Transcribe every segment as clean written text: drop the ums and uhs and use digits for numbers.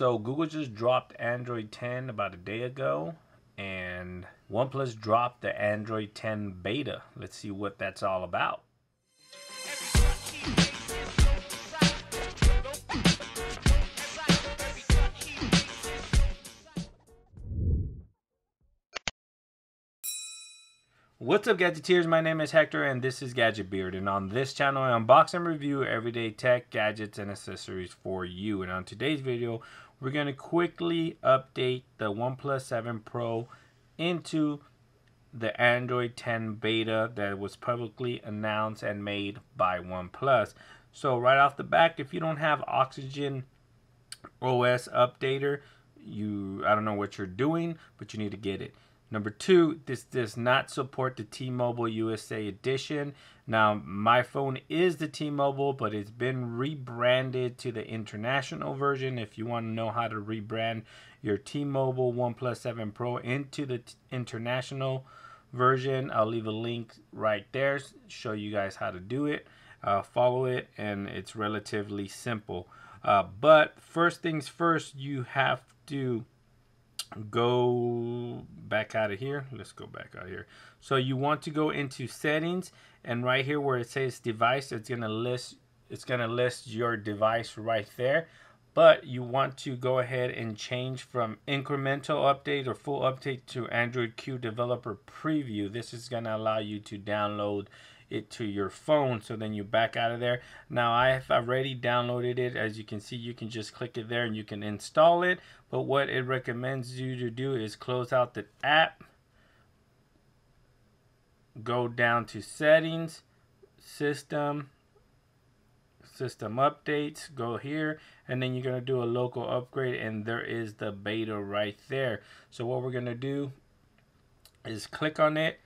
So Google just dropped Android 10 about a day ago, and OnePlus dropped the Android 10 beta. Let's see what that's all about. What's up, Gadgeteers? My name is Hector and this is Gadget Beard, and on this channel I unbox and review everyday tech, gadgets, and accessories for you. And on today's video we're going to quickly update the OnePlus 7 Pro into the Android 10 beta that was publicly announced and made by OnePlus. So right off the bat, if you don't have Oxygen OS updater, I don't know what you're doing, but you need to get it. Number two, this does not support the T-Mobile USA edition. Now, my phone is the T-Mobile, but it's been rebranded to the international version. If you want to know how to rebrand your T-Mobile OnePlus 7 Pro into the international version, I'll leave a link right there, show you guys how to do it. Follow it, and it's relatively simple. But first things first, you have to go back out of here. Let's go back out here. So you want to go into settings, and right here where it says device, it's gonna list your device right there. But you want to go ahead and change from incremental update or full update to Android Q developer preview. This is gonna allow you to download it to your phone. So then you back out of there. Now I have already downloaded it. As you can see, you can just click it there and you can install it. But what it recommends you to do is close out the app, go down to settings, system updates, go here, and then you're going to do a local upgrade, and there is the beta right there. So what we're going to do is click on it,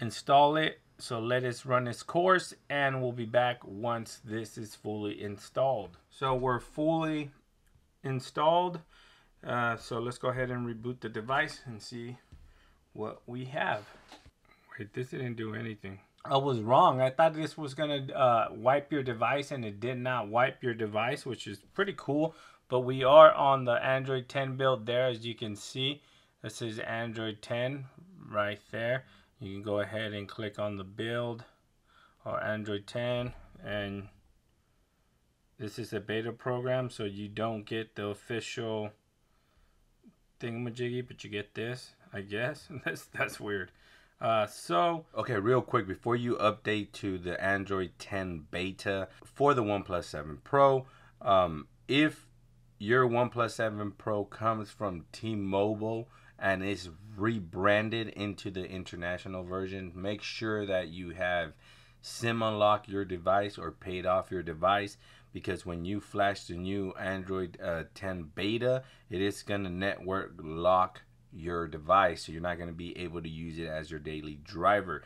install it. So let us run its course, and we'll be back once this is fully installed. So we're fully installed. So let's go ahead and reboot the device and see what we have. Wait, this didn't do anything. I was wrong. I thought this was gonna wipe your device, and it did not wipe your device, which is pretty cool. But we are on the Android 10 build there, as you can see. This is Android 10 right there. You can go ahead and click on the build or Android 10, and this is a beta program, so you don't get the official thingamajiggy, but you get this, I guess. That's weird. Okay, real quick, before you update to the Android 10 beta for the OnePlus 7 Pro, if your OnePlus 7 Pro comes from T-Mobile and is rebranded into the international version, make sure that you have SIM unlock your device or paid off your device, because when you flash the new Android 10 beta, it is going to network lock your device, so you're not going to be able to use it as your daily driver.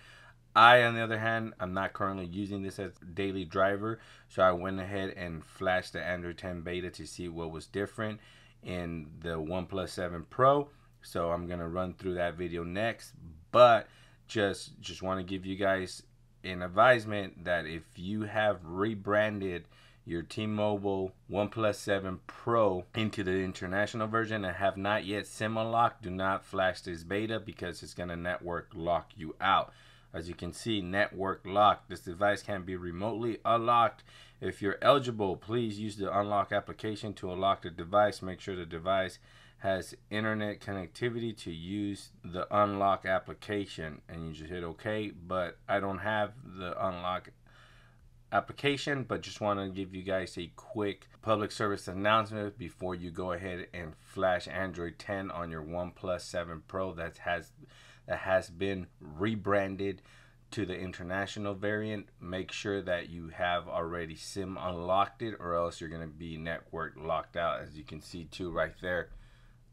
I, on the other hand, I'm not currently using this as daily driver, so I went ahead and flashed the Android 10 beta to see what was different in the OnePlus 7 Pro. So I'm going to run through that video next, but just want to give you guys an advisement that if you have rebranded your T-Mobile OnePlus 7 Pro into the international version and have not yet SIM unlocked, do not flash this beta, because it's going to network lock you out. As you can see, network locked. This device can be remotely unlocked. If you're eligible, please use the unlock application to unlock the device. Make sure the device has internet connectivity to use the unlock application, and you just hit OK. But I don't have the unlock application, but just want to give you guys a quick public service announcement before you go ahead and flash Android 10 on your OnePlus 7 Pro that has been rebranded to the international variant. Make sure that you have already SIM unlocked it, or else you're going to be network locked out. As you can see too right there,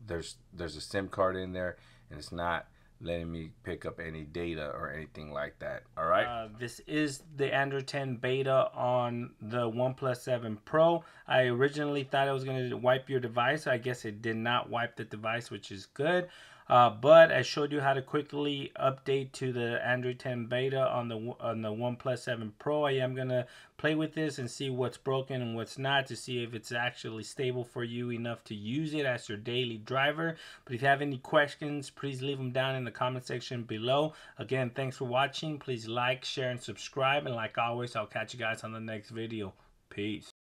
there's a SIM card in there, and it's not letting me pick up any data or anything like that. All right, this is the Android 10 beta on the OnePlus 7 Pro. I originally thought it was going to wipe your device. I guess it did not wipe the device, which is good. But I showed you how to quickly update to the Android 10 beta on the OnePlus 7 Pro. I am going to play with this and see what's broken and what's not, to see if it's actually stable for you enough to use it as your daily driver. But if you have any questions, please leave them down in the comment section below. Again, thanks for watching. Please like, share, and subscribe. And like always, I'll catch you guys on the next video. Peace.